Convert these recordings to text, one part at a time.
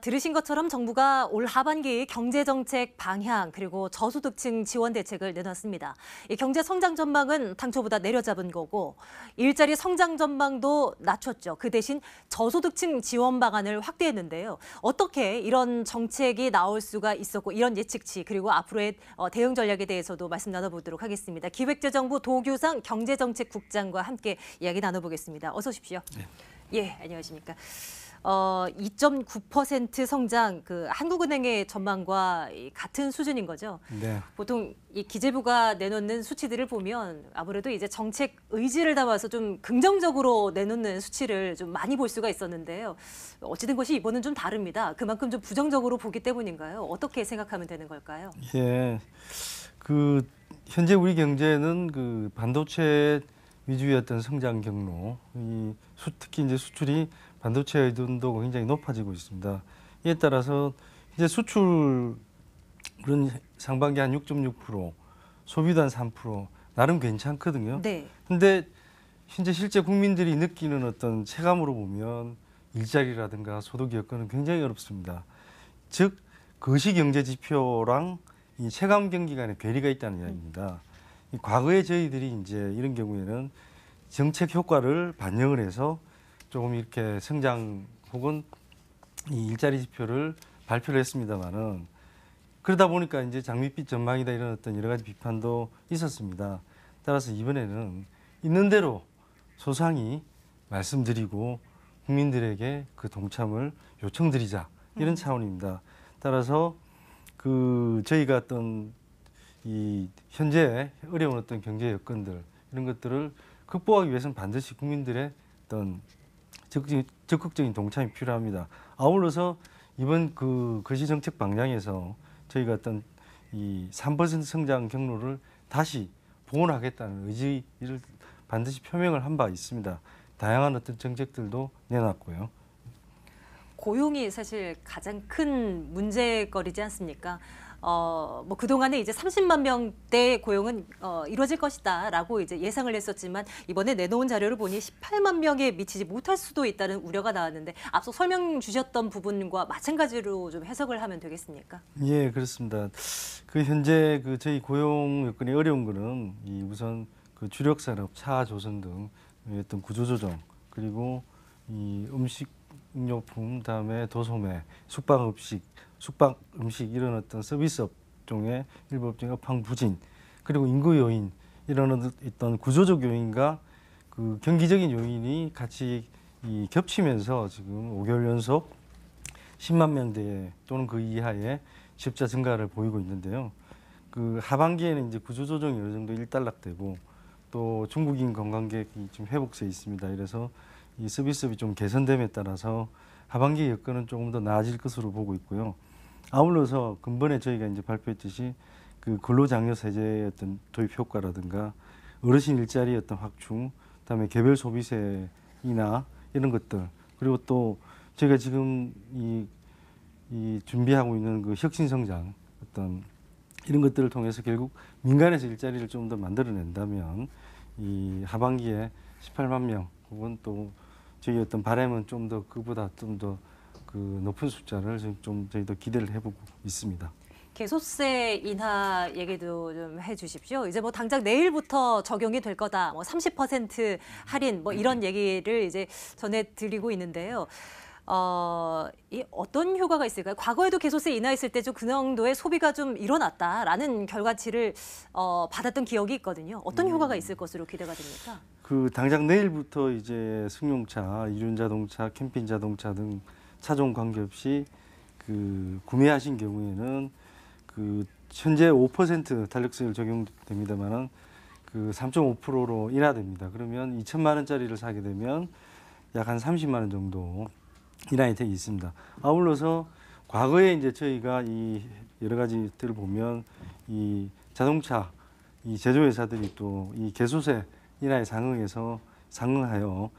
들으신 것처럼 정부가 올 하반기 경제정책 방향 그리고 저소득층 지원 대책을 내놨습니다. 이 경제 성장 전망은 당초보다 내려잡은 거고 일자리 성장 전망도 낮췄죠. 그 대신 저소득층 지원 방안을 확대했는데요. 어떻게 이런 정책이 나올 수가 있었고 이런 예측치 그리고 앞으로의 대응 전략에 대해서도 말씀 나눠보도록 하겠습니다. 기획재정부 도규상 경제정책국장과 함께 이야기 나눠보겠습니다. 어서 오십시오. 네. 예, 안녕하십니까. 2.9% 성장, 한국은행의 전망과 같은 수준인 거죠. 네. 보통 이 기재부가 내놓는 수치들을 보면 아무래도 이제 정책 의지를 담아서 좀 긍정적으로 내놓는 수치를 좀 많이 볼 수가 있었는데요. 어찌된 것이 이번은 좀 다릅니다. 그만큼 좀 부정적으로 보기 때문인가요? 어떻게 생각하면 되는 걸까요? 예, 현재 우리 경제는 반도체 위주였던 성장 경로, 특히 이제 수출이 반도체 의존도가 굉장히 높아지고 있습니다. 이에 따라서 이제 수출은 상반기 한 6.6%, 소비도 한 3%, 나름 괜찮거든요. 네. 근데 현재 실제 국민들이 느끼는 어떤 체감으로 보면 일자리라든가 소득 여건은 굉장히 어렵습니다. 즉 거시경제 지표랑 이 체감 경기 간에 괴리가 있다는 이야기입니다. 과거에 저희들이 이제 이런 경우에는 정책 효과를 반영을 해서 조금 이렇게 성장 혹은 이 일자리 지표를 발표를 했습니다만은 그러다 보니까 이제 장밋빛 전망이다 이런 어떤 여러 가지 비판도 있었습니다. 따라서 이번에는 있는 대로 소상히 말씀드리고 국민들에게 그 동참을 요청드리자 이런 차원입니다. 따라서 저희가 어떤 이 현재 어려운 어떤 경제 여건들 이런 것들을 극복하기 위해서는 반드시 국민들의 어떤 적극적인 동참이 필요합니다. 아울러서 이번 거시정책 방향에서 저희가 어떤 이 3% 성장 경로를 다시 복원하겠다는 의지를 반드시 표명을 한 바 있습니다. 다양한 어떤 정책들도 내놨고요. 고용이 사실 가장 큰 문제거리지 않습니까? 그동안에 이제 30만 명대 고용은 이루어질 것이다라고 이제 예상을 했었지만 이번에 내놓은 자료를 보니 18만 명에 미치지 못할 수도 있다는 우려가 나왔는데 앞서 설명 주셨던 부분과 마찬가지로 좀 해석을 하면 되겠습니까? 예, 그렇습니다. 현재 저희 고용 여건이 어려운 거는 우선 주력 산업, 차 조선 등 어떤 구조조정 그리고 이 음식 식료품, 다음에 도소매, 숙박 음식 이런 어떤 서비스업 종의 일부업종의 업황 부진, 그리고 인구 요인 이런 어떤 구조적 요인과 경기적인 요인이 같이 겹치면서 지금 5개월 연속 10만 명대 또는 그 이하의 취업자 증가를 보이고 있는데요. 하반기에는 이제 구조조정이 어느 정도 일단락되고 또 중국인 관광객이 좀 회복세 있습니다. 이래서 이 서비스업이 좀 개선됨에 따라서 하반기 여건은 조금 더 나아질 것으로 보고 있고요. 아울러서 근본에 저희가 이제 발표했듯이 근로장려세제의 어떤 도입 효과라든가 어르신 일자리 어떤 확충, 그다음에 개별 소비세이나 이런 것들 그리고 또 저희가 지금 이 준비하고 있는 혁신성장 어떤 이런 것들을 통해서 결국 민간에서 일자리를 좀 더 만들어낸다면 이 하반기에 18만 명 혹은 또 저희 어떤 바람은 좀 더 그보다 좀 더 높은 숫자를 좀 저희도 기대를 해보고 있습니다. 개소세 인하 얘기도 좀 해주십시오. 이제 당장 내일부터 적용이 될 거다. 30% 할인 이런 얘기를 이제 전해드리고 있는데요. 어떤 효과가 있을까요? 과거에도 개소세 인하했을 때 그 정도의 소비가 좀 일어났다라는 결과치를 받았던 기억이 있거든요. 어떤 효과가 있을 것으로 기대가 됩니까? 당장 내일부터 이제 승용차, 이륜자동차, 캠핑자동차 등 차종 관계없이 구매하신 경우에는 현재 5% 탄력세율 적용됩니다만은 3.5%로 인하됩니다. 그러면 2천만 원짜리를 사게 되면 약 한 30만 원 정도 인하 혜택이 있습니다. 아울러서 과거에 이제 저희가 여러 가지들을 보면 자동차 제조회사들이 또 개소세 인하에 상응하여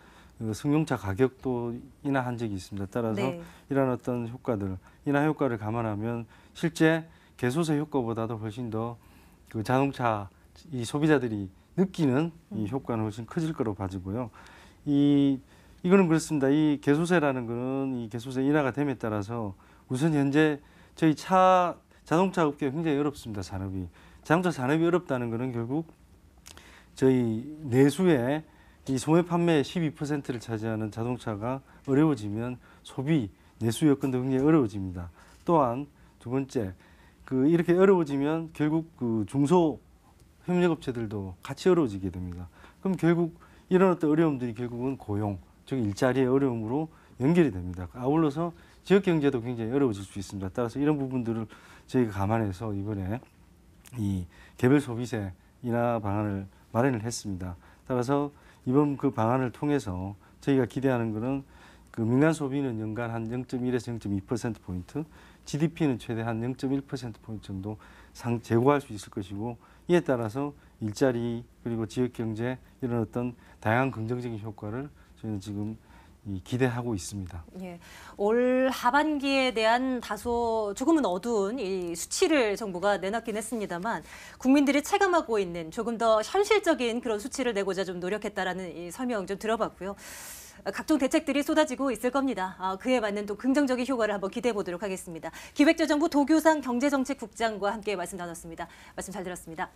승용차 가격도 인하한 적이 있습니다. 따라서 네. 이런 어떤 효과들, 인하 효과를 감안하면 실제 개소세 효과보다도 훨씬 더 자동차 소비자들이 느끼는 이 효과는 훨씬 커질 거로 봐지고요. 이거는 그렇습니다. 이 개소세라는 거는 이 개소세 인하가 됨에 따라서 우선 현재 저희 자동차 업계가 굉장히 어렵습니다. 산업이. 자동차 산업이 어렵다는 거는 결국 저희 내수의 이 소매 판매의 12%를 차지하는 자동차가 어려워지면 소비, 내수 여건도 굉장히 어려워집니다. 또한 두 번째, 이렇게 어려워지면 결국 중소 협력업체들도 같이 어려워지게 됩니다. 그럼 결국 이런 어떤 어려움들이 결국은 고용, 즉 일자리의 어려움으로 연결이 됩니다. 아울러서 지역 경제도 굉장히 어려워질 수 있습니다. 따라서 이런 부분들을 저희가 감안해서 이번에 이 개별 소비세 인하 방안을 마련을 했습니다. 따라서 이번 그 방안을 통해서 저희가 기대하는 것은 그 민간 소비는 연간 한 0.1에서 0.2%포인트, GDP는 최대 한 0.1%포인트 정도 제고할 수 있을 것이고, 이에 따라서 일자리 그리고 지역경제 이런 어떤 다양한 긍정적인 효과를 저희는 지금 기대하고 있습니다. 예, 올 하반기에 대한 다소 조금은 어두운 이 수치를 정부가 내놨긴 했습니다만 국민들이 체감하고 있는 조금 더 현실적인 그런 수치를 내고자 좀 노력했다라는 이 설명 좀 들어봤고요. 각종 대책들이 쏟아지고 있을 겁니다. 그에 맞는 또 긍정적인 효과를 한번 기대해 보도록 하겠습니다. 기획재정부 도규상 경제정책국장과 함께 말씀 나눴습니다. 말씀 잘 들었습니다.